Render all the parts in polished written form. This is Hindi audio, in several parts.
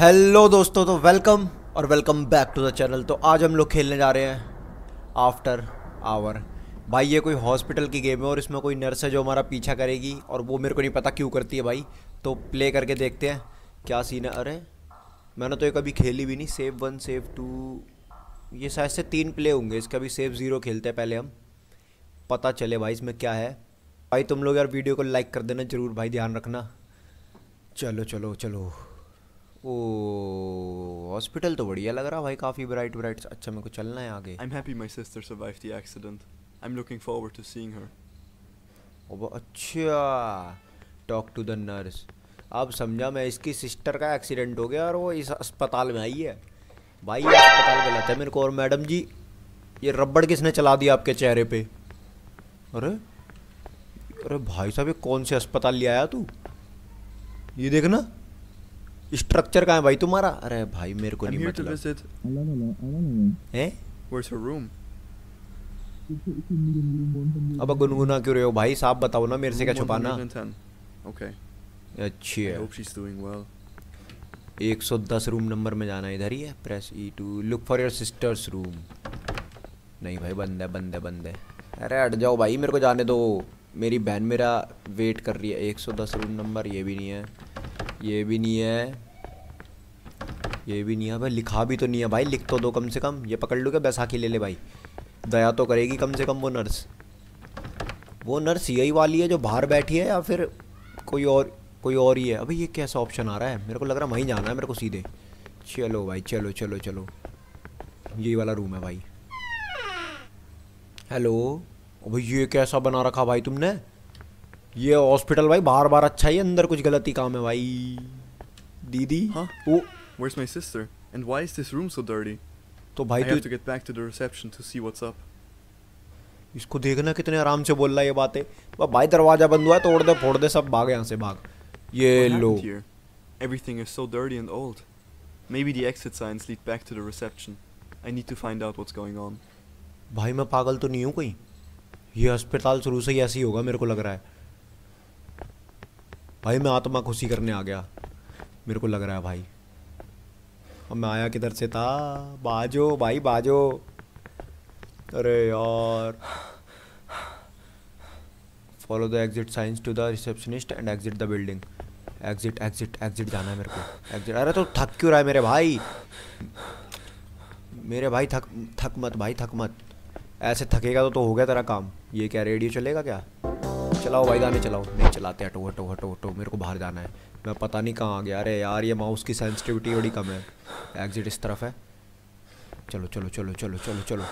हेलो दोस्तों, तो वेलकम और welcome back to the channel. तो आज हम लोग खेलने जा रहे हैं आफ्टर आवर। भाई ये कोई हॉस्पिटल की गेम है और इसमें कोई नर्स है जो हमारा पीछा करेगी और वो मेरे को नहीं पता क्यों करती है भाई। तो प्ले करके देखते हैं क्या सीन है। अरे मैंने तो ये कभी खेली भी नहीं। सेव 1, सेव 2, ये शायद से 3 प्ले होंगे। इसका भी सेव 0 खेलते हैं पहले हम, पता चले भाई इसमें क्या है। भाई तुम लोग यार वीडियो को लाइक कर देना ज़रूर भाई, ध्यान रखना। चलो चलो चलो। ओ हॉस्पिटल तो बढ़िया लग रहा भाई, काफ़ी ब्राइट ब्राइट। अच्छा मेरे को चलना है आगे। I'm happy my sister survived the accident. I'm looking forward to seeing her. ओह अच्छा, टॉक टू द नर्स। अब समझा मैं, इसकी सिस्टर का एक्सीडेंट हो गया और वो इस अस्पताल में आई है। भाई ये अस्पताल गलत है मेरे को। और मैडम जी ये रबड़ किसने चला दिया आपके चेहरे पे? अरे अरे भाई साहब ये कौन से अस्पताल ले आया तू? ये देखना स्ट्रक्चर कहाँ है भाई तुम्हारा? अरे भाई मेरे को नहीं मतलब। अब गुनगुना क्यों रहे हो भाई साहब, बताओ ना मेरे से क्या छुपाना। अच्छी है। 110 रूम नंबर में जाना, इधर ही है। Press E to look for your sisters room. नहीं भाई बंद है बंद है बंद है। अरे हट जाओ भाई, मेरे को जाने दो, मेरी बहन मेरा वेट कर रही है। 110 रूम नंबर, ये भी नहीं है, ये भी नहीं है, ये भी नहीं है भाई। लिखा भी तो नहीं है भाई, लिख तो दो कम से कम। ये पकड़ लूँगा, बैसाखी ले ले भाई, दया तो करेगी कम से कम। वो नर्स यही वाली है जो बाहर बैठी है या फिर कोई और ही है? अबे ये कैसा ऑप्शन आ रहा है? मेरे को लग रहा है वहीं जाना है मेरे को सीधे। चलो भाई चलो चलो चलो, यही वाला रूम है भाई। हेलो। अबे ये कैसा बना रखा भाई तुमने ये हॉस्पिटल? भाई बार बार अच्छा ही, अंदर कुछ गलत ही काम है भाई। दीदी हाँ ओ where's my sister and why is this room so dirty? तो भाई I have to get back to the reception to see what's up. इसको देखना कितने आराम से बोल रहा है ये बातें। भाई दरवाजा बंद हुआ है, तोड़ दे फोड़ दे सब, भाग यहाँ से भाग। ये लो। Everything is so dirty and old. Maybe the exit signs lead back to the reception. I need to find out what's going on. भाई मैं पागल तो नहीं हूँ कोई? ये अस्पताल शुरू से ही ऐसी होगा मेरे को लग रहा है भाई। मैं आत्मा खुशी करने आ गया मेरे को लग रहा है भाई। अब मैं आया किधर से था? बाजो भाई बाजो। अरे यार follow the exit signs to the receptionist and exit the building. Exit exit exit जाना है मेरे को, एग्जिट। अरे तो थक क्यों रहा है मेरे भाई? मेरे भाई थक मत भाई, थक मत। ऐसे थकेगा तो हो गया तेरा काम। ये क्या रेडियो चलेगा क्या? चलाओ भाई गाने चलाओ। नहीं चलाते, हटो हटो हटो हटो, मेरे को बाहर जाना है। मैं पता नहीं कहाँ आ गया। अरे यार ये माउस की सेंसिटिविटी बड़ी कम है। एग्जिट इस तरफ है। चलो चलो चलो चलो चलो चलो।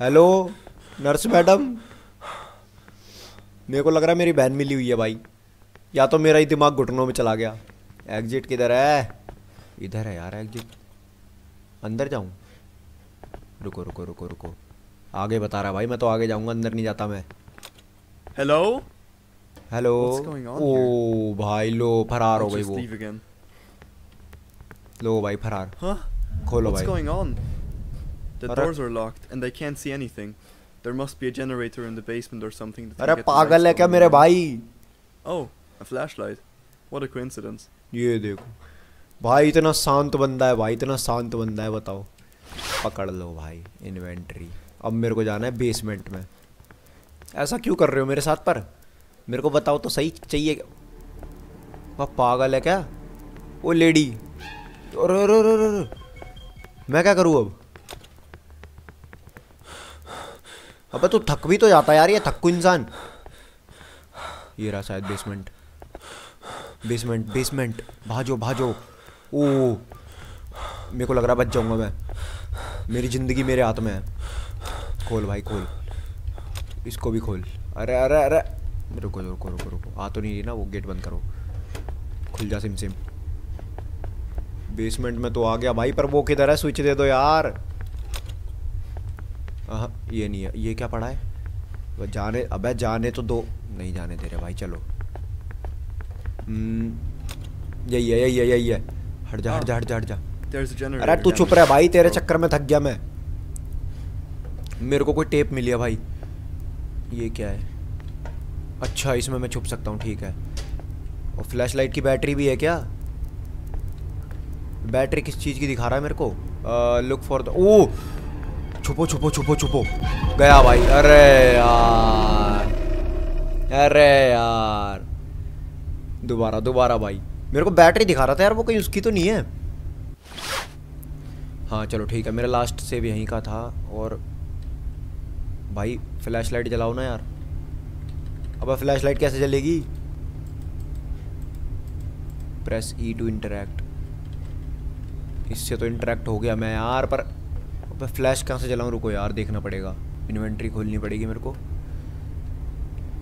हेलो नर्स मैडम, मेरे को लग रहा है मेरी बहन मिली हुई है भाई, या तो मेरा ही दिमाग घुटनों में चला गया। एग्जिट किधर है? इधर है यार एग्जिट। अंदर जाऊँ? रुको रुको रुको रुको, आगे बता रहा भाई, मैं तो आगे जाऊँगा, अंदर नहीं जाता मैं। Hello hello. ओ भाई लो, फरार हो गई वो। लो भाई फरार। huh? खोलो भाई। What's going on? The doors are locked and I can't see anything. There must be a generator in the basement or something. अरे पागल है क्या मेरे भाई? Oh, a flashlight. What a coincidence. ये देखो भाई, इतना शांत बंदा है भाई, इतना शांत बंदा है, बताओ। पकड़ लो भाई इन्वेंटरी। अब मेरे को जाना है बेसमेंट में। ऐसा क्यों कर रहे हो मेरे साथ? पर मेरे को बताओ तो सही, चाहिए क्या? पागल है क्या वो लेडी? मैं क्या करूँ अब? अबे तू थक भी तो जाता यार, ये थक्कू इंसान। ये रहा शायद बेसमेंट। बेसमेंट बेसमेंट, भाजो भाजो। ओ मेरे को लग रहा बच जाऊँगा मैं, मेरी ज़िंदगी मेरे हाथ में है। खोल भाई खोल, इसको भी खोल। अरे अरे अरे रुको रुको रुको रुको, आ तो नहीं रही ना वो, गेट बंद करो। खुल जा सिम सिम। बेसमेंट में तो आ गया भाई, पर वो किधर है? स्विच दे दो यार। हाँ ये नहीं है। ये क्या पड़ा है? जाने, अबे जाने तो दो, नहीं जाने दे रहे भाई। चलो यही है यही है यही है। हट जा हट जा हट जा हट जा। अरे तू छुप रहा है भाई, तेरे चक्कर में थक गया मैं। मेरे को कोई टेप मिली है भाई। ये क्या है? अच्छा इसमें मैं छुप सकता हूँ, ठीक है। और फ्लैशलाइट की बैटरी भी है क्या? बैटरी किस चीज़ की दिखा रहा है मेरे को? लुक फॉर द, ओ छुपो छुपो छुपो छुपो, गया भाई। अरे यार, अरे यार, दोबारा दोबारा भाई। मेरे को बैटरी दिखा रहा था यार, वो कहीं उसकी तो नहीं है? हाँ चलो ठीक है, मेरा लास्ट सेव यहीं का था। और भाई फ्लैश लाइट जलाओ ना यार। अब फ्लैश लाइट कैसे जलेगी? Press E to interact. इससे तो इंटरेक्ट हो गया मैं यार, पर अब फ्लैश कहाँ से जलाऊँ? रुको यार, देखना पड़ेगा। इन्वेंट्री खोलनी पड़ेगी मेरे को।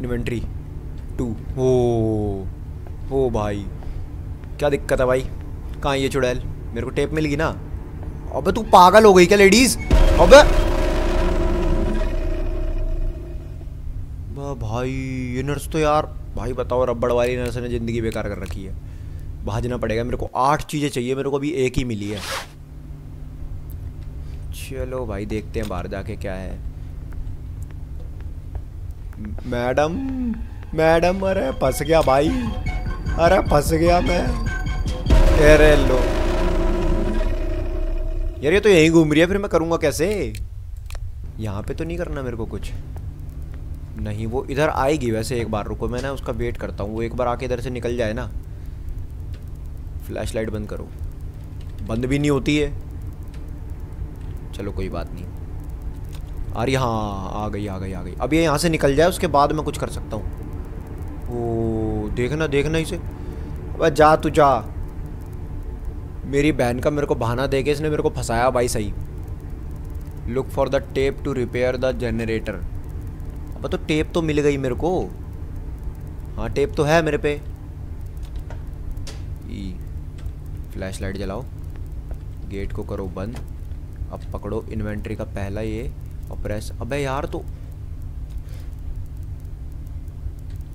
इन्वेंट्री 2। ओ भाई क्या दिक्कत है भाई? कहाँ ये चुड़ैल? मेरे को टेप मिल गई ना। अबे तू पागल हो गई क्या लेडीज? अबे भाई ये नर्स तो यार, भाई बताओ, रबड़ वाली नर्स ने जिंदगी बेकार कर रखी है। भाजना पड़ेगा मेरे को। 8 चीजें चाहिए मेरे को, अभी एक ही मिली है। चलो भाई देखते हैं बाहर जाके क्या है। मैडम मैडम, अरे फंस गया भाई, अरे फंस गया मैं। अरे लो यार, ये तो यहीं घूम रही है, फिर मैं करूँगा कैसे? यहाँ पे तो नहीं करना मेरे को कुछ। नहीं वो इधर आएगी वैसे एक बार, रुको मैं ना उसका वेट करता हूँ, वो एक बार आके इधर से निकल जाए ना। फ्लैश लाइट बंद करो। बंद भी नहीं होती है, चलो कोई बात नहीं। अरे हाँ आ गई आ गई आ गई। अब ये यहाँ से निकल जाए, उसके बाद मैं कुछ कर सकता हूँ। ओ देखना देखना इसे। अबे जा तू जा। मेरी बहन का मेरे को बहाना दे के इसने मेरे को फंसाया भाई। सही। Look for the tape to repair the generator. अब तो टेप तो मिल गई मेरे को। हाँ टेप तो है मेरे पे। फ्लैश लाइट जलाओ, गेट को करो बंद। अब पकड़ो इन्वेंट्री का पहला ये और प्रेस। अबे यार तो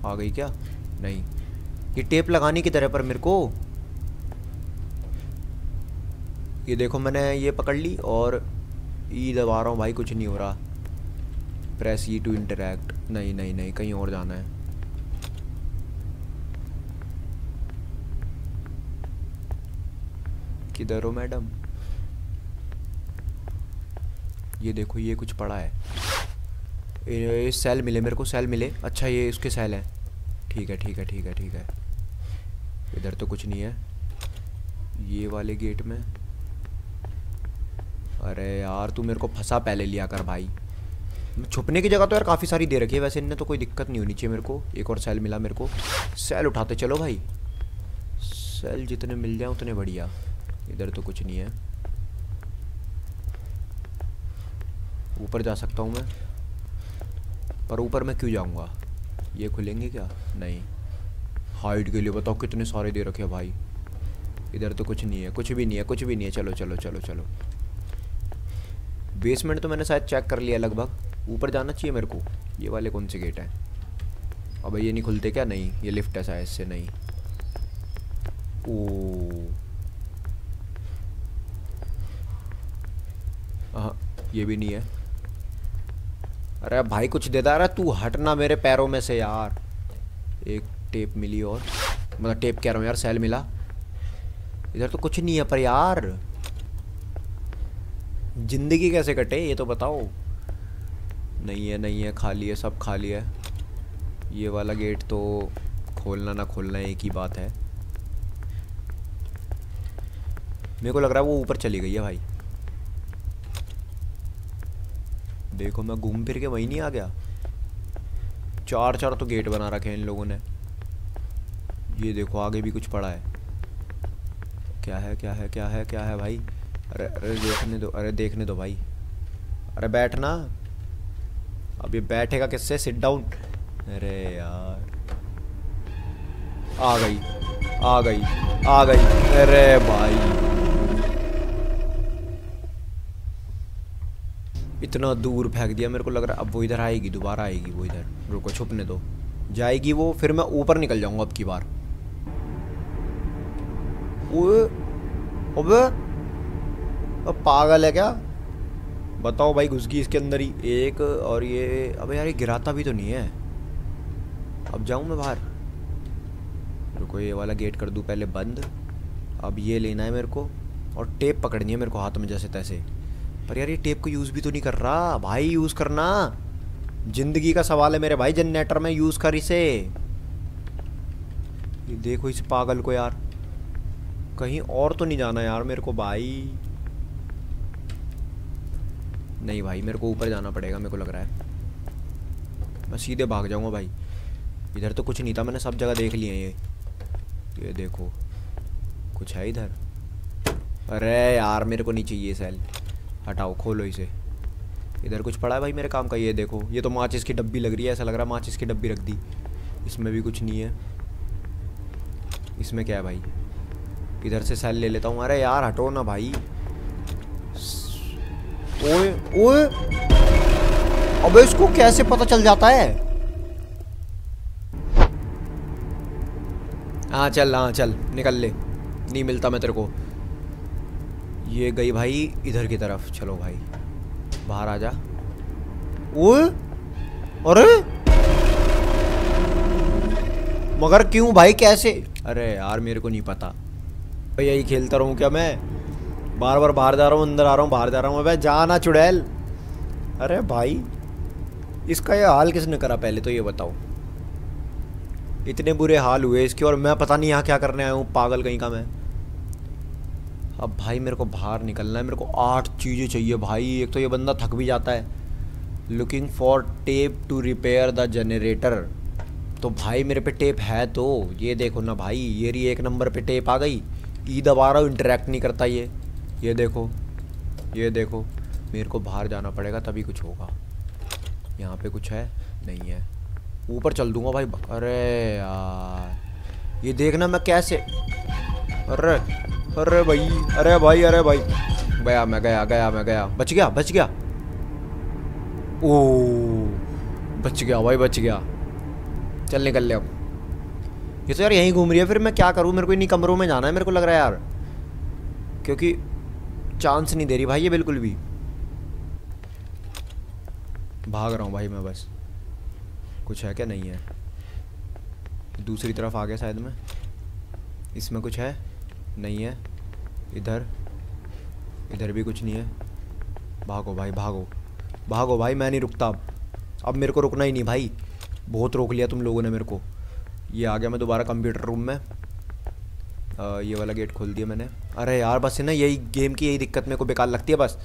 आ गई क्या? नहीं, ये टेप लगाने की तरह पर मेरे को। ये देखो मैंने ये पकड़ ली और ई दबा रहा हूँ भाई, कुछ नहीं हो रहा। Press E to interact. नहीं नहीं नहीं, कहीं और जाना है। किधर हो मैडम? ये देखो ये कुछ पड़ा है। ये सेल मिले मेरे को, सेल मिले। अच्छा ये उसके सेल हैं, ठीक है ठीक है ठीक है ठीक है। इधर तो कुछ नहीं है ये वाले गेट में। अरे यार तू मेरे को फंसा पहले लिया कर भाई। छुपने की जगह तो यार काफ़ी सारी दे रखी है वैसे इनने, तो कोई दिक्कत नहीं होनी चाहिए मेरे को। एक और सेल मिला मेरे को, सेल उठाते चलो भाई। सेल जितने मिल जाए उतने बढ़िया। इधर तो कुछ नहीं है, ऊपर जा सकता हूँ मैं, पर ऊपर मैं क्यों जाऊँगा? ये खुलेंगे क्या? नहीं। हाइट के लिए बताओ कितने सारे दे रखे हैं भाई। इधर तो कुछ नहीं है, कुछ भी नहीं है, कुछ भी नहीं है। चलो चलो चलो चलो। बेसमेंट तो मैंने शायद चेक कर लिया लगभग, ऊपर जाना चाहिए मेरे को। ये वाले कौन से गेट हैं? अब ये नहीं खुलते क्या? नहीं, ये लिफ्ट है शायद, इससे नहीं। ओ हाँ ये भी नहीं है। अरे भाई कुछ दे दा रहा तू, हटना मेरे पैरों में से यार। एक टेप मिली और, मतलब टेप कह रहा हूँ यार, सेल मिला। इधर तो कुछ नहीं है, पर यार जिंदगी कैसे कटे ये तो बताओ। नहीं है नहीं है, खाली है, सब खाली है। ये वाला गेट तो खोलना ना खोलना एक ही बात है। मेरे को लग रहा है वो ऊपर चली गई है भाई। देखो मैं घूम फिर के वहीं नहीं आ गया। चार चार तो गेट बना रखे हैं इन लोगों ने। ये देखो आगे भी कुछ पड़ा है। क्या है क्या है क्या है क्या है भाई? अरे अरे देखने दो, अरे देखने दो भाई। अरे बैठना, अब ये बैठेगा किससे? Sit down. अरे यार आ गई आ गई आ गई। अरे भाई इतना दूर फेंक दिया मेरे को लग रहा है। अब वो इधर आएगी, दोबारा आएगी वो इधर। रुको छुपने दो, जाएगी वो, फिर मैं ऊपर निकल जाऊंगा अब की बार। ओए अबे अब पागल है क्या? बताओ भाई, घुस गई इसके अंदर ही एक। और ये अबे यार ये गिराता भी तो नहीं है। अब जाऊँ मैं बाहर? रुको ये वाला गेट कर दूँ पहले बंद। अब ये लेना है मेरे को। और टेप पकड़नी है मेरे को हाथ में जैसे तैसे। पर यार ये टेप को यूज़ भी तो नहीं कर रहा भाई, यूज़ करना, ज़िंदगी का सवाल है मेरे भाई, जनरेटर में यूज़ कर इसे। ये देखो इस पागल को यार, कहीं और तो नहीं जाना यार मेरे को भाई। नहीं भाई मेरे को ऊपर जाना पड़ेगा मेरे को लग रहा है, मैं सीधे भाग जाऊंगा भाई। इधर तो कुछ नहीं था, मैंने सब जगह देख लिए हैं। ये देखो कुछ है इधर। अरे यार मेरे को नहीं चाहिए सेल, हटाओ, खोलो इसे। इधर कुछ पड़ा है भाई मेरे काम का। ये देखो, ये तो माचिस की डब्बी लग रही है, ऐसा लग रहा है माचिस की डब्बी रख दी। इसमें भी कुछ नहीं है। इसमें क्या है भाई, इधर से सेल ले लेता हूँ। अरे यार हटो ना भाई। ओए ओए, अबे इसको कैसे पता चल जाता है। हाँ चल, हाँ चल, निकल ले, नहीं मिलता मैं तेरे को। ये गई भाई इधर की तरफ। चलो भाई बाहर आ जा। ओए अरे मगर क्यों भाई, कैसे। अरे यार मेरे को नहीं पता, यही खेलता रहूं क्या मैं, बार बार बाहर जा रहा हूँ, अंदर आ रहा हूँ, बाहर जा रहा हूँ। अबे जाना चुड़ैल। अरे भाई इसका ये हाल किसने करा पहले तो ये बताओ। इतने बुरे हाल हुए इसके, और मैं पता नहीं यहाँ क्या करने आया हूँ, पागल कहीं का मैं। अब भाई मेरे को बाहर निकलना है, मेरे को 8 चीज़ें चाहिए भाई। एक तो ये बंदा थक भी जाता है। Looking for tape to repair the generator. तो भाई मेरे पे टेप है तो ये देखो ना भाई, ये रही एक नंबर पे टेप आ गई। ई दबा रहा हूँ, इंटरेक्ट नहीं करता ये। ये देखो, ये देखो, मेरे को बाहर जाना पड़ेगा तभी कुछ होगा। यहाँ पे कुछ है नहीं है, ऊपर चल दूंगा भाई। अरे यार ये देखना मैं कैसे। अरे अरे भाई, अरे भाई, अरे भाई, गया मैं, गया गया मैं, गया, बच गया, बच गया। ओ बच गया भाई, बच गया। चल निकल ले अब। ये तो यार यहीं घूम रही है, फिर मैं क्या करूँ। मेरे को इन्हीं कमरों में जाना है मेरे को लग रहा है यार, क्योंकि चांस नहीं दे रही भाई ये बिल्कुल भी। भाग रहा हूँ भाई मैं बस। कुछ है क्या, नहीं है। दूसरी तरफ आ गया शायद में। इसमें कुछ है नहीं है। इधर, इधर भी कुछ नहीं है। भागो भाई, भागो भागो भाई, मैं नहीं रुकता अब मेरे को रुकना ही नहीं भाई। बहुत रोक लिया तुम लोगों ने मेरे को। ये आ गया मैं दोबारा कंप्यूटर रूम में। ये वाला गेट खोल दिया मैंने। अरे यार बस है ना, यही गेम की यही दिक्कत मेरे को बेकार लगती है बस।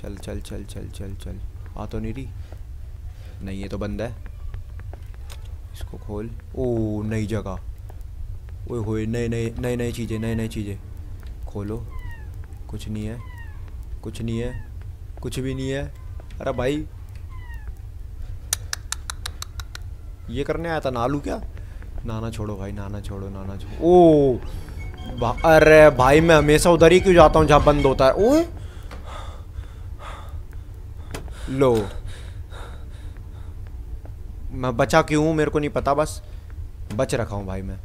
चल चल चल चल चल चल, आ तो नहीं रही। नहीं ये तो बंद है, इसको खोल। ओ नई जगह, ओए होए, नए नए नए नए चीज़ें, नए नए चीज़ें। खोलो, कुछ नहीं है, कुछ नहीं है, कुछ भी नहीं है। अरे भाई ये करने आया था नालू क्या। नाना छोड़ो भाई, नाना छोड़ो, नाना छोड़ो। ओ अरे भाई मैं हमेशा उधर ही क्यों जाता हूँ जहाँ बंद होता है। ओए लो मैं बचा क्यों हूँ मेरे को नहीं पता, बस बच रखा हूँ भाई मैं।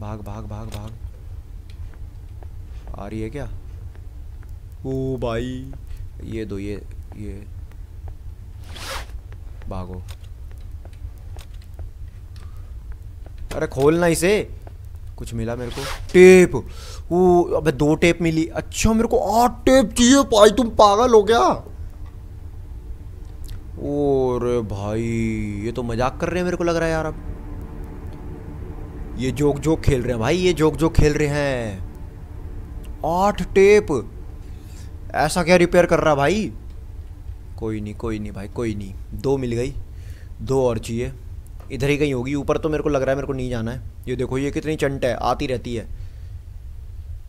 भाग भाग भाग भाग। आ रही है क्या। ओ भाई ये दो, ये भागो। अरे खोलना इसे। कुछ मिला मेरे को, टेप। वो अबे 2 टेप मिली। अच्छा मेरे को 8 टेप चाहिए भाई, तुम पागल हो क्या। और भाई ये तो मजाक कर रहे हैं मेरे को लग रहा है यार। अब ये जोक जोक खेल रहे हैं भाई, ये जोक जोक खेल रहे हैं। 8 टेप, ऐसा क्या रिपेयर कर रहा भाई। कोई नहीं, कोई नहीं भाई, कोई नहीं। 2 मिल गई, 2 और चाहिए। इधर ही कहीं होगी, ऊपर तो मेरे को लग रहा है मेरे को नहीं जाना है। ये देखो ये कितनी चंट है, आती रहती है।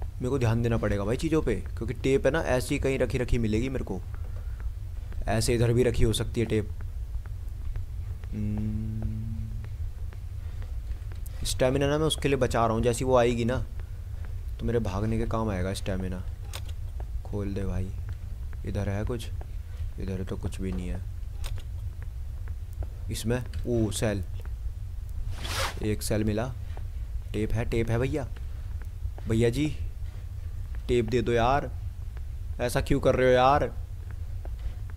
मेरे को ध्यान देना पड़ेगा भाई चीज़ों पे, क्योंकि टेप है ना ऐसी कहीं रखी रखी मिलेगी मेरे को। ऐसे इधर भी रखी हो सकती है टेप। स्टेमिना ना मैं उसके लिए बचा रहा हूँ, जैसी वो आएगी ना तो मेरे भागने के काम आएगा स्टेमिना। खोल दे भाई। इधर है कुछ, इधर तो कुछ भी नहीं है। इसमें ओ सेल, एक सेल मिला। टेप है, टेप है भैया, भैया जी टेप दे दो यार। ऐसा क्यों कर रहे हो यार,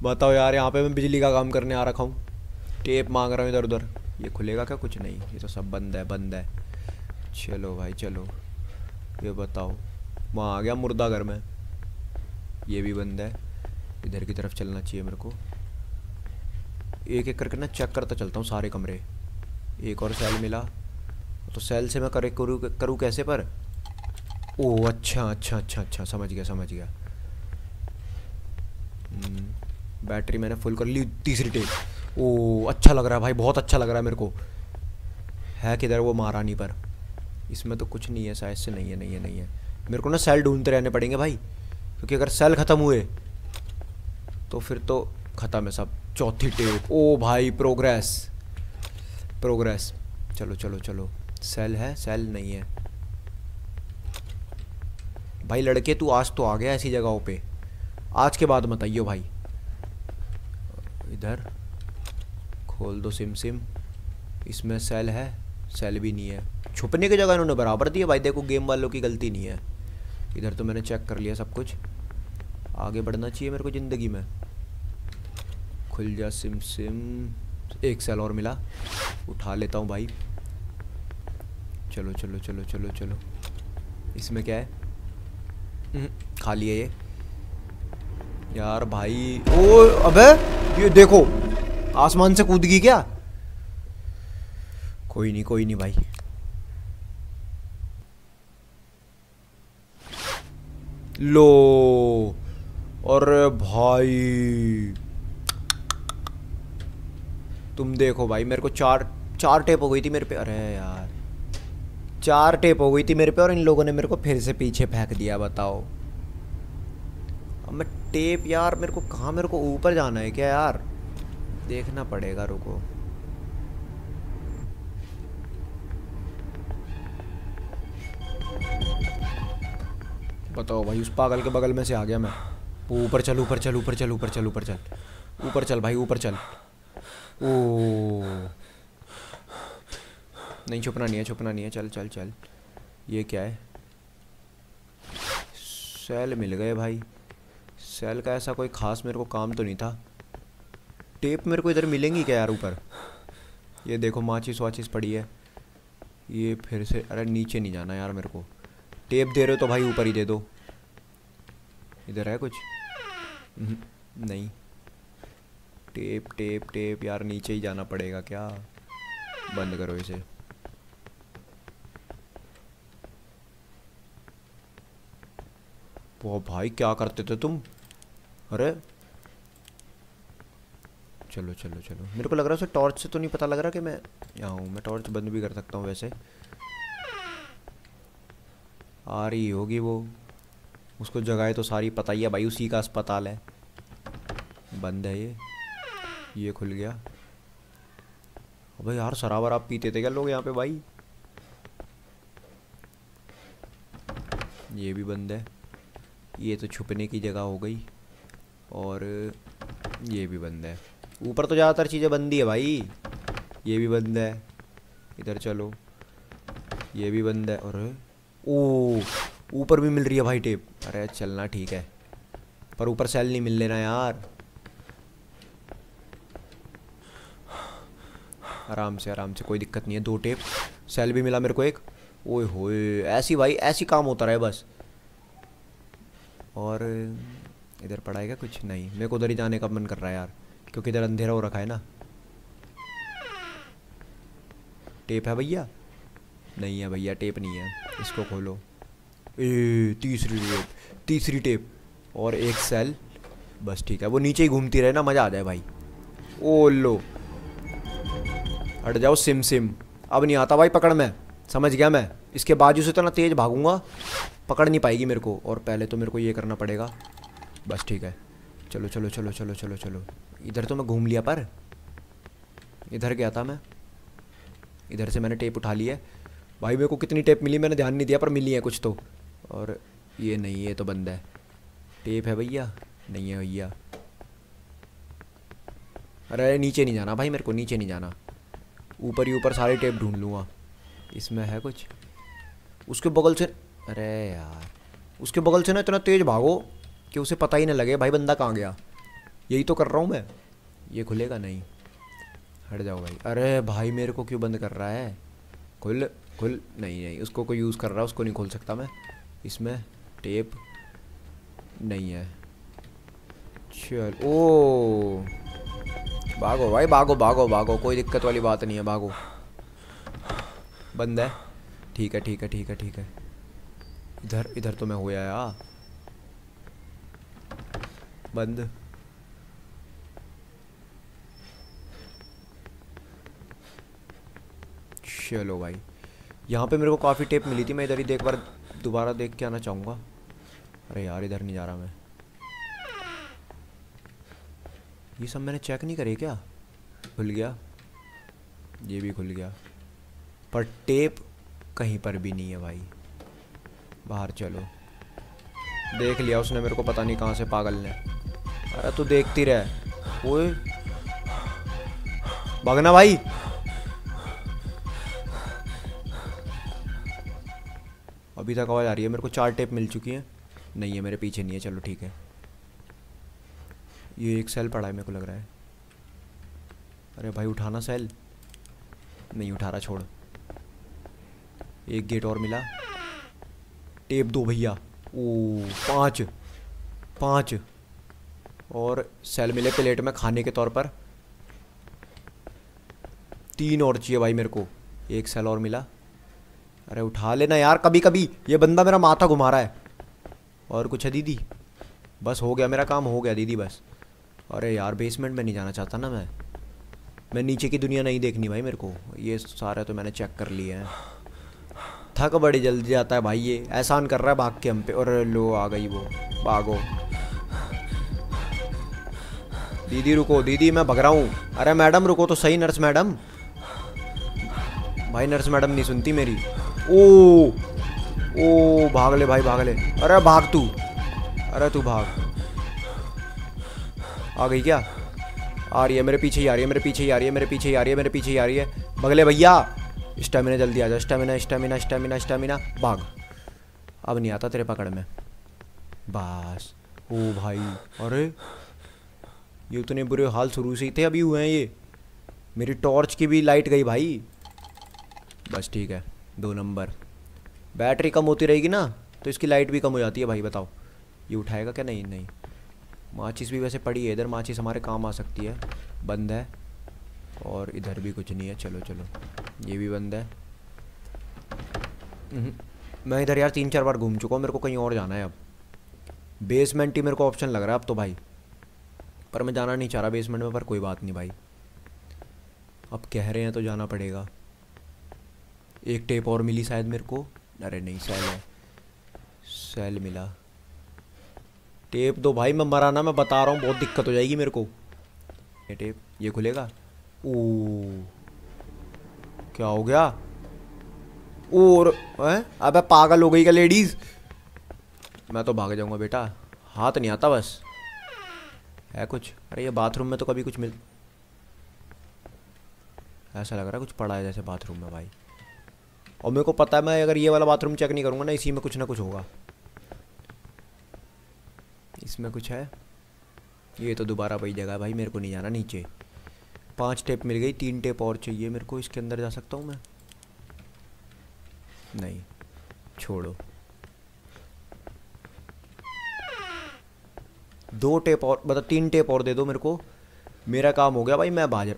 बताओ यार। यहाँ पे मैं बिजली का काम करने आ रखा हूँ, टेप मांग रहा हूँ इधर उधर। ये खुलेगा क्या, कुछ नहीं। ये तो सब बंद है, बंद है। चलो भाई चलो। ये बताओ वहाँ आ गया मुर्दा घर में। ये भी बंद है, इधर की तरफ चलना चाहिए मेरे को। एक एक करके ना चेक करता चलता हूँ सारे कमरे। एक और सेल मिला, तो सेल से मैं करूँ कैसे पर? ओह अच्छा अच्छा अच्छा अच्छा समझ गया समझ गया। बैटरी मैंने फुल कर ली तीसरी टेप। ओह अच्छा लग रहा है भाई, बहुत अच्छा लग रहा है मेरे को। है किधर वो महारानी पर? इसमें तो कुछ नहीं है शायद से। नहीं है नहीं है नहीं है। मेरे को ना सेल ढूंढते रहने पड़ेंगे भाई, क्योंकि अगर सेल ख़त्म हुए तो फिर तो ख़त्म है सब। चौथी टेप। ओ भाई प्रोग्रेस प्रोग्रेस। चलो चलो चलो। सेल है? सेल नहीं है भाई। लड़के तू आज तो आ गया ऐसी जगहों पे, आज के बाद मत आइयो भाई। इधर खोल दो सिम सिम। इसमें सेल है? सेल भी नहीं है। छुपने की जगह इन्होंने बराबर दी है भाई, देखो गेम वालों की गलती नहीं है। इधर तो मैंने चेक कर लिया सब कुछ, आगे बढ़ना चाहिए मेरे को ज़िंदगी में। खुल जा सिम सिम। एक सेल और मिला, उठा लेता हूँ भाई। चलो चलो चलो चलो चलो। इसमें क्या है? खाली है ये यार भाई। ओ अबे ये देखो आसमान से कूद गई क्या? कोई नहीं भाई। लो अरे भाई तुम देखो भाई, मेरे को चार टेप हो गई थी मेरे पे। अरे यार चार टेप हो गई थी मेरे पे और इन लोगों ने मेरे को फिर से पीछे फेंक दिया। बताओ अब मैं टेप यार मेरे को कहाँ, मेरे को ऊपर जाना है क्या यार? देखना पड़ेगा रुको। बताओ भाई उस पागल के बगल में से आ गया मैं। ऊपर चल ऊपर चल ऊपर चल ऊपर चल ऊपर चल ऊपर चल भाई ऊपर चल। ओ नहीं छुपना नहीं है छुपना नहीं है। चल चल चल। ये क्या है? सेल मिल गए भाई। सेल का ऐसा कोई ख़ास मेरे को काम तो नहीं था। टेप मेरे को इधर मिलेंगी क्या यार ऊपर? ये देखो माचिस वाचिस पड़ी है। ये फिर से, अरे नीचे नहीं जाना यार मेरे को। टेप दे रहे हो तो भाई ऊपर ही दे दो। इधर है कुछ? नहीं। टेप टेप टेप यार नीचे ही जाना पड़ेगा क्या? बंद करो इसे। वो भाई क्या करते थे तुम? अरे चलो चलो चलो। मेरे को लग रहा है उसे टॉर्च से तो नहीं पता लग रहा कि मैं यहाँ हूँ। मैं टॉर्च बंद भी कर सकता हूँ वैसे। आ रही होगी वो, उसको जगह तो सारी पता ही है भाई, उसी का अस्पताल है। बंद है ये खुल गया। अबे यार शराब वराब पीते थे क्या लोग यहाँ पे भाई? ये भी बंद है। ये तो छुपने की जगह हो गई। और ये भी बंद है। ऊपर तो ज़्यादातर चीज़ें बंदी है भाई। ये भी बंद है। इधर चलो। ये भी बंद है। और ओ ऊपर भी मिल रही है भाई टेप। अरे चलना ठीक है, पर ऊपर सेल नहीं मिल लेना यार। आराम से कोई दिक्कत नहीं है। दो टेप, सेल भी मिला मेरे को एक। ओए होए ऐसी भाई ऐसी काम होता रहे बस। और इधर पड़ा है क्या कुछ? नहीं। मेरे को उधर ही जाने का मन कर रहा है यार, क्योंकि इधर अंधेरा हो रखा है ना। टेप है भैया? नहीं है भैया टेप नहीं है। इसको खोलो। ए तीसरी टेप तीसरी टेप। और एक सेल बस। ठीक है वो नीचे ही घूमती रहे ना, मज़ा आ जाए भाई। ओ लो हट जाओ सिम सिम। अब नहीं आता भाई पकड़ में, समझ गया मैं। इसके बाजू से तो ना तेज़ भागूंगा, पकड़ नहीं पाएगी मेरे को। और पहले तो मेरे को ये करना पड़ेगा बस। ठीक है चलो चलो चलो चलो चलो चलो। इधर तो मैं घूम लिया, पर इधर क्या था मैं? इधर से मैंने टेप उठा ली है भाई। मेरे को कितनी टेप मिली मैंने ध्यान नहीं दिया, पर मिली है कुछ तो। और ये नहीं, ये तो बंद है। टेप है भैया? नहीं है भैया। अरे नीचे नहीं जाना भाई मेरे को, नीचे नहीं जाना। ऊपर ही ऊपर सारी टेप ढूंढ लूँगा। इसमें है कुछ? उसके बगल से, अरे यार उसके बगल से ना इतना तेज़ भागो कि उसे पता ही ना लगे भाई बंदा कहाँ गया। यही तो कर रहा हूँ मैं। ये खुलेगा? नहीं। हट जाओ भाई। अरे भाई मेरे को क्यों बंद कर रहा है? खुल खुल। नहीं नहीं उसको कोई यूज़ कर रहा है, उसको नहीं खोल सकता मैं। इसमें टेप नहीं है। चल ओ भागो भाई, भागो भागो भागो, कोई दिक्कत वाली बात नहीं है, भागो। बंद है, ठीक है ठीक है ठीक है ठीक है। इधर इधर तो मैं हो आया। बंद, चलो भाई। यहाँ पे मेरे को काफ़ी टेप मिली थी, मैं इधर ही देख बार दोबारा देख के आना चाहूँगा। अरे यार इधर नहीं जा रहा मैं। ये सब मैंने चेक नहीं करे क्या? खुल गया, ये भी खुल गया, पर टेप कहीं पर भी नहीं है भाई। बाहर चलो, देख लिया उसने मेरे को, पता नहीं कहाँ से पागल ने। अरे तू देखती रह, ओए भागना भाई। अभी तक आवाज़ आ रही है। मेरे को 4 टेप मिल चुकी हैं। नहीं है, मेरे पीछे नहीं है, चलो ठीक है। ये एक सेल पड़ा है मेरे को लग रहा है। अरे भाई उठाना सेल, नहीं उठा रहा, छोड़। एक गेट और मिला, टेप 2 भैया। ओ 5 5 और सेल मिले प्लेट में खाने के तौर पर। 3 और चाहिए भाई मेरे को। एक सेल और मिला। अरे उठा लेना यार, कभी कभी ये बंदा मेरा माथा घुमा रहा है। और कुछ है दीदी? बस हो गया, मेरा काम हो गया दीदी, बस। अरे यार बेसमेंट में नहीं जाना चाहता ना मैं नीचे की दुनिया नहीं देखनी भाई मेरे को। ये सारा तो मैंने चेक कर लिया है। थक बड़ी जल्दी जाता है भाई, ये एहसान कर रहा है भाग के हम पे। और लो आ गई वो, भागो दीदी। रुको दीदी, मैं भग रहा हूँ। अरे मैडम रुको तो सही, नर्स मैडम। भाई नर्स मैडम नहीं सुनती मेरी। ओ ओ भाग ले भाई, भाग ले। अरे भाग तू, अरे तू भाग। आ गई क्या? आ रही है, मेरे पीछे ही आ रही है, मेरे पीछे ही आ रही है, मेरे पीछे ही आ रही है, मेरे पीछे ही आ रही है। भगले भैया, स्टैमिना जल्दी आ जा, स्टैमिना स्टैमिना स्टैमिना स्टैमिना। भाग, अब नहीं आता तेरे पकड़ में, बस। ओ भाई, अरे ये उतने बुरे हाल शुरू से ही थे, अभी हुए हैं ये। मेरी टॉर्च की भी लाइट गई भाई। बस ठीक है, 2 नंबर। बैटरी कम होती रहेगी ना तो इसकी लाइट भी कम हो जाती है भाई। बताओ ये उठाएगा क्या? नहीं नहीं। माचिस भी वैसे पड़ी है इधर, माचिस हमारे काम आ सकती है। बंद है, और इधर भी कुछ नहीं है। चलो चलो, ये भी बंद है। मैं इधर यार 3-4 बार घूम चुका हूँ, मेरे को कहीं और जाना है अब। बेसमेंट ही मेरे को ऑप्शन लग रहा है अब तो भाई, पर मैं जाना नहीं चाह रहा बेसमेंट में। पर कोई बात नहीं भाई, अब कह रहे हैं तो जाना पड़ेगा। एक टेप और मिली शायद मेरे को। अरे नहीं, सेल है, सेल मिला। टेप 2 भाई, मैं मरा ना, मैं बता रहा हूँ, बहुत दिक्कत हो जाएगी मेरे को। ये टेप, ये खुलेगा? ओ क्या हो गया? और अबे पागल हो गई क्या लेडीज? मैं तो भाग जाऊंगा बेटा, हाथ नहीं आता बस। है कुछ? अरे ये बाथरूम में तो कभी कुछ मिल, ऐसा लग रहा है कुछ पड़ा है जैसे बाथरूम में भाई। और मेरे को पता है, मैं अगर ये वाला बाथरूम चेक नहीं करूंगा ना, इसी में कुछ ना कुछ होगा। इसमें कुछ है? ये तो दोबारा वही जगह है भाई, मेरे को नहीं जाना नीचे। 5 टेप मिल गई, 3 टेप और चाहिए मेरे को। इसके अंदर जा सकता हूँ मैं? नहीं, छोड़ो। 2 टेप और, मतलब 3 टेप और दे दो मेरे को, मेरा काम हो गया भाई। मैं बाहर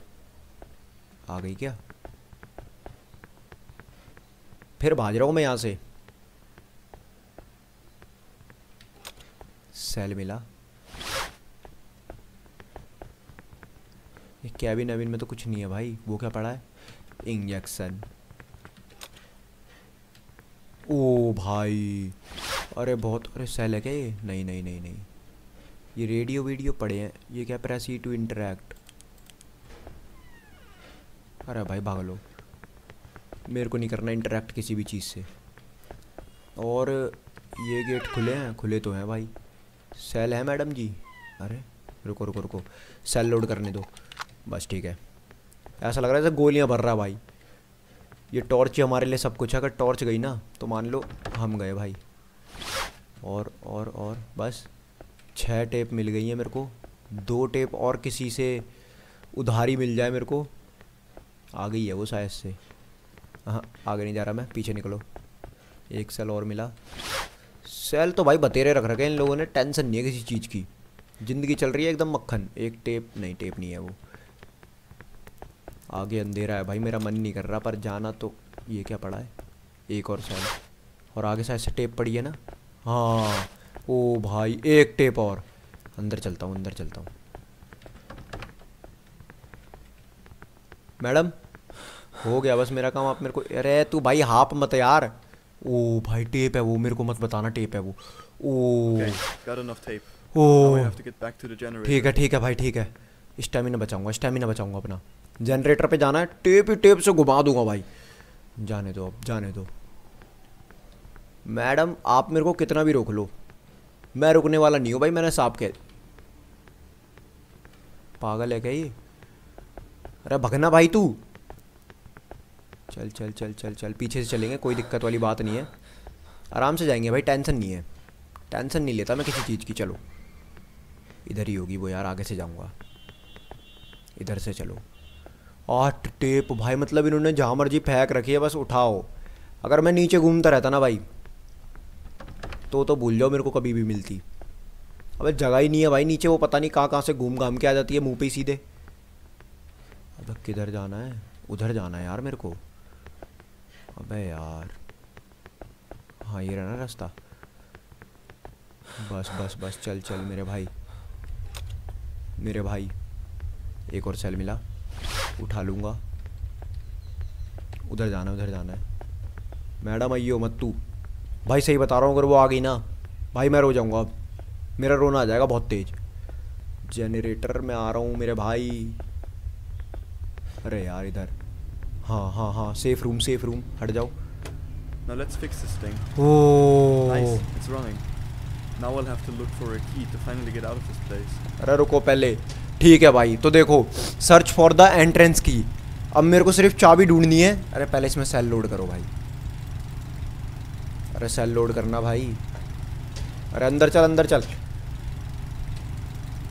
आ गई क्या? फिर भाग रहा हूँ मैं यहाँ से। सेल मिला। ये कैबिन अबिन में तो कुछ नहीं है भाई। वो क्या पड़ा है? इंजेक्शन। ओ भाई, अरे बहुत। अरे सेल है क्या ये? नहीं नहीं नहीं नहीं, ये रेडियो वीडियो पड़े हैं। ये क्या? Press to interact. अरे भाई भाग लो, मेरे को नहीं करना इंटरेक्ट किसी भी चीज़ से। और ये गेट खुले हैं? खुले तो हैं भाई। सेल है मैडम जी? अरे रुको रुको रुको, सेल लोड करने दो, बस ठीक है। ऐसा लग रहा है जैसे गोलियां भर रहा भाई। ये टॉर्च ही हमारे लिए सब कुछ है। अगर टॉर्च गई ना तो मान लो हम गए भाई। और बस 6 टेप मिल गई है मेरे को। 2 टेप और किसी से उधारी मिल जाए मेरे को। आ गई है वो शायद से। हाँ, आगे नहीं जा रहा मैं, पीछे निकलो। एक सेल और मिला। सेल तो भाई बतेरे रख रखे हैं इन लोगों ने, टेंशन नहीं है किसी चीज़ की, ज़िंदगी चल रही है एकदम मक्खन। एक टेप नहीं है वो, आगे अंधेरा है भाई, मेरा मन नहीं कर रहा पर जाना। तो ये क्या पड़ा है, एक और सेल, और आगे शायद से टेप पड़ी है ना। हाँ ओ भाई एक टेप और, अंदर चलता हूँ अंदर चलता हूँ। मैडम हो गया बस मेरा काम, आप मेरे को, अरे तू भाई हाफ मत यार। ओ भाई टेप है वो, मेरे को मत बताना टेप है वो। ओ ठीक है भाई ठीक है, स्टैमिना बचाऊंगा अपना। जनरेटर पे जाना है, टेप ही टेप से घुमा दूंगा भाई। जाने दो अब, जाने दो मैडम, आप मेरे को कितना भी रोक लो मैं रुकने वाला नहीं हूँ भाई। मैंने सांप कह, पागल है क्या ये, अरे भगना भाई तू, चल चल चल चल चल, पीछे से चलेंगे, कोई दिक्कत वाली बात नहीं है, आराम से जाएंगे भाई, टेंशन नहीं है, टेंशन नहीं लेता मैं किसी चीज़ की। चलो इधर ही होगी वो यार, आगे से जाऊंगा इधर से। चलो 8 टेप भाई, मतलब इन्होंने जहाँ मर्जी फेंक रखी है, बस उठाओ। अगर मैं नीचे घूमता रहता ना भाई तो भूल जाओ मेरे को कभी भी मिलती। अबे जगह ही नहीं है भाई नीचे, वो पता नहीं कहाँ से घूम घाम के आ जाती है मुँह पर सीधे। अब किधर जाना है, उधर जाना है यार मेरे को। अबे यार हाँ ये रहना रास्ता, बस बस बस, चल चल मेरे भाई मेरे भाई। एक और सेल मिला, उठा लूँगा। उधर जाना है उधर जाना है। मैडम आइयो मत तू भाई, सही बता रहा हूँ, अगर वो आ गई ना भाई मैं रो जाऊँगा, अब मेरा रोना आ जाएगा बहुत तेज। जनरेटर में आ रहा हूँ मेरे भाई। अरे यार इधर, हाँ हाँ हाँ, सेफ रूम सेफ रूम, हट जाओ। Now let's fix this thing. Oh. Nice, it's running. Now I'll have to look for a key to finally get out of this place. अरे रुको पहले, ठीक है भाई। तो देखो, सर्च फॉर द एंट्रेंस की। अब मेरे को सिर्फ चाबी ढूंढनी है। अरे पहले इसमें सेल लोड करो भाई, अरे सेल लोड करना भाई। अरे अंदर चल अंदर चल।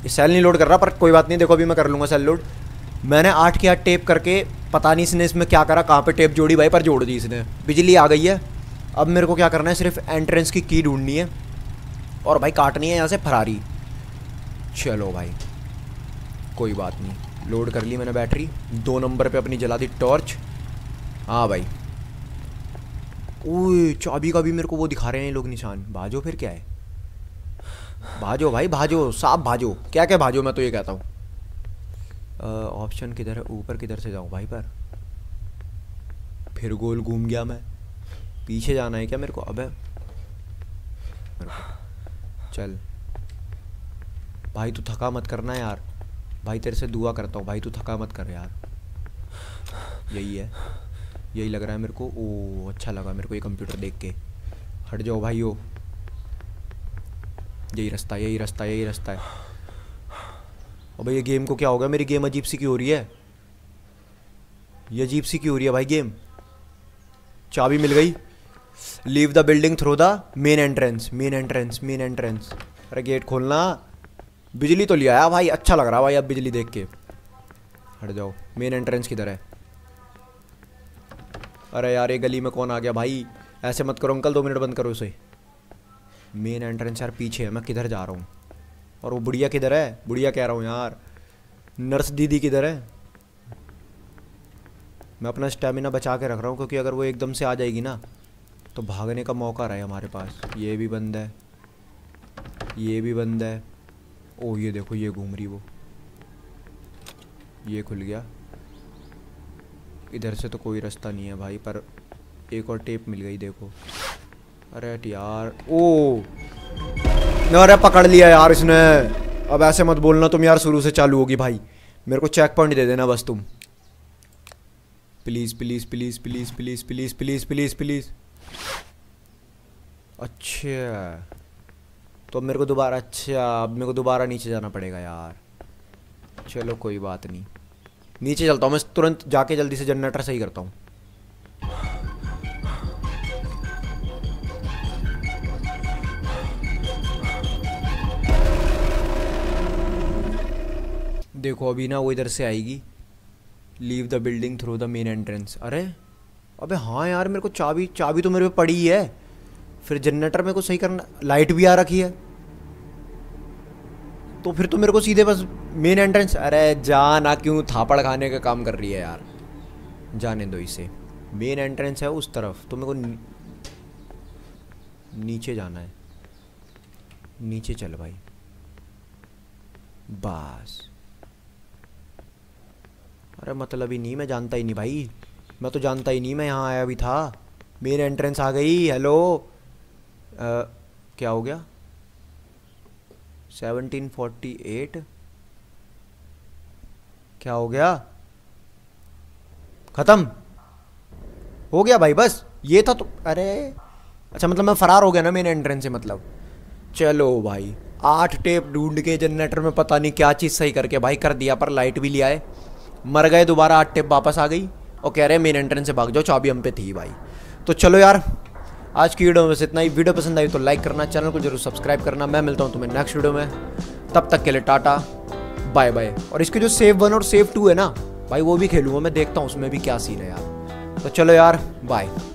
ये सेल नहीं लोड कर रहा पर कोई बात नहीं, देखो अभी मैं कर लूँगा सेल लोड। मैंने 8 के 8 टेप करके, पता नहीं इसने इसमें क्या करा, कहाँ पे टेप जोड़ी भाई, पर जोड़ दी इसने। बिजली आ गई है। अब मेरे को क्या करना है, सिर्फ एंट्रेंस की ढूंढनी है और भाई काटनी है यहाँ से फरारी। चलो भाई कोई बात नहीं, लोड कर ली मैंने बैटरी। 2 नंबर पे अपनी जला दी टॉर्च। हाँ भाई, ओए चाबी का भी मेरे को वो दिखा रहे हैं लोग निशान। भाजो फिर क्या है, भाजो भाई भाजो, साफ भाजो, क्या क्या भाजो, मैं तो ये कहता हूँ। ऑप्शन किधर है, ऊपर किधर से जाऊँ भाई, पर फिर गोल घूम गया मैं। पीछे जाना है क्या मेरे को, अबे चल भाई तू थका मत करना यार, भाई तेरे से दुआ करता हूँ भाई तू थका मत कर यार। यही है, यही लग रहा है मेरे को। ओ अच्छा लगा मेरे को ये कंप्यूटर देख के। हट जाओ भाई, ओ यही रास्ता यही रास्ता यही रास्ता है। अबे ये गेम को क्या हो गया, मेरी गेम अजीब सी क्यों हो रही है, ये अजीब सी क्यों हो रही है भाई गेम। चाबी मिल गई। Leave the building through the main entrance, main entrance main entrance. अरे गेट खोलना। बिजली तो ले आया भाई, अच्छा लग रहा भाई अब बिजली देख के। हट जाओ। मेन एंट्रेंस किधर है। अरे यार ये गली में कौन आ गया भाई, ऐसे मत करो अंकल, 2 मिनट बंद करो उसे। मेन एंट्रेंस यार पीछे है, मैं किधर जा रहा हूँ। और वो बुढ़िया किधर है, बुढ़िया कह रहा हूँ यार, नर्स दीदी किधर है। मैं अपना स्टैमिना बचा के रख रहा हूँ क्योंकि अगर वो एकदम से आ जाएगी ना तो भागने का मौका रहे हमारे पास। ये भी बंद है, ये भी बंद है। ओ ये देखो ये घूम रही वो। ये खुल गया। इधर से तो कोई रास्ता नहीं है भाई, पर एक और टेप मिल गई देखो। अरे यार ओ अरे पकड़ लिया यार इसने। अब ऐसे मत बोलना तुम यार, शुरू से चालू होगी भाई। मेरे को चेक पॉइंट दे देना बस तुम, please please please please please please please please please. अच्छा तो अब मेरे को दोबारा, अच्छा अब मेरे को दोबारा नीचे जाना पड़ेगा यार। चलो कोई बात नहीं, नीचे चलता हूँ मैं तुरंत जाके, जल्दी से जनरेटर सही करता हूँ। देखो अभी ना वो इधर से आएगी। Leave the building through the main entrance. अरे अबे हाँ यार मेरे को चाबी, चाबी तो मेरे पे पड़ी है। फिर जनरेटर में कुछ सही करना, लाइट भी आ रखी है, तो फिर तो मेरे को सीधे बस मेन एंट्रेंस। अरे जाना क्यों थापड़ खाने का काम कर रही है यार, जाने दो इसे। मेन एंट्रेंस है उस तरफ, तो मेरे को नीचे जाना है। नीचे चल भाई, बस। अरे मतलब ही नहीं, मैं जानता ही नहीं भाई, मैं तो जानता ही नहीं मैं यहाँ आया भी था। मेन एंट्रेंस आ गई। हेलो, क्या हो गया? 1748 क्या हो गया? ख़त्म हो गया भाई, बस ये था तो। अरे अच्छा, मतलब मैं फ़रार हो गया ना मेन एंट्रेंस से। मतलब चलो भाई, 8 टेप ढूंढ के जनरेटर में पता नहीं क्या चीज़ सही करके भाई कर दिया, पर लाइट भी ले आए। मर गए दोबारा, 8 टेप वापस आ गई और कह रहे हैं मेन एंट्रेंस से भाग जाओ, चाबी हम पे थी भाई। तो चलो यार, आज की वीडियो में बस इतना ही। वीडियो पसंद आई तो लाइक करना, चैनल को जरूर सब्सक्राइब करना। मैं मिलता हूँ तुम्हें नेक्स्ट वीडियो में, तब तक के लिए टाटा बाय बाय। और इसके जो सेव 1 और सेव 2 है ना भाई, वो भी खेलूँगा मैं, देखता हूँ उसमें भी क्या सीन है यार। तो चलो यार, बाय।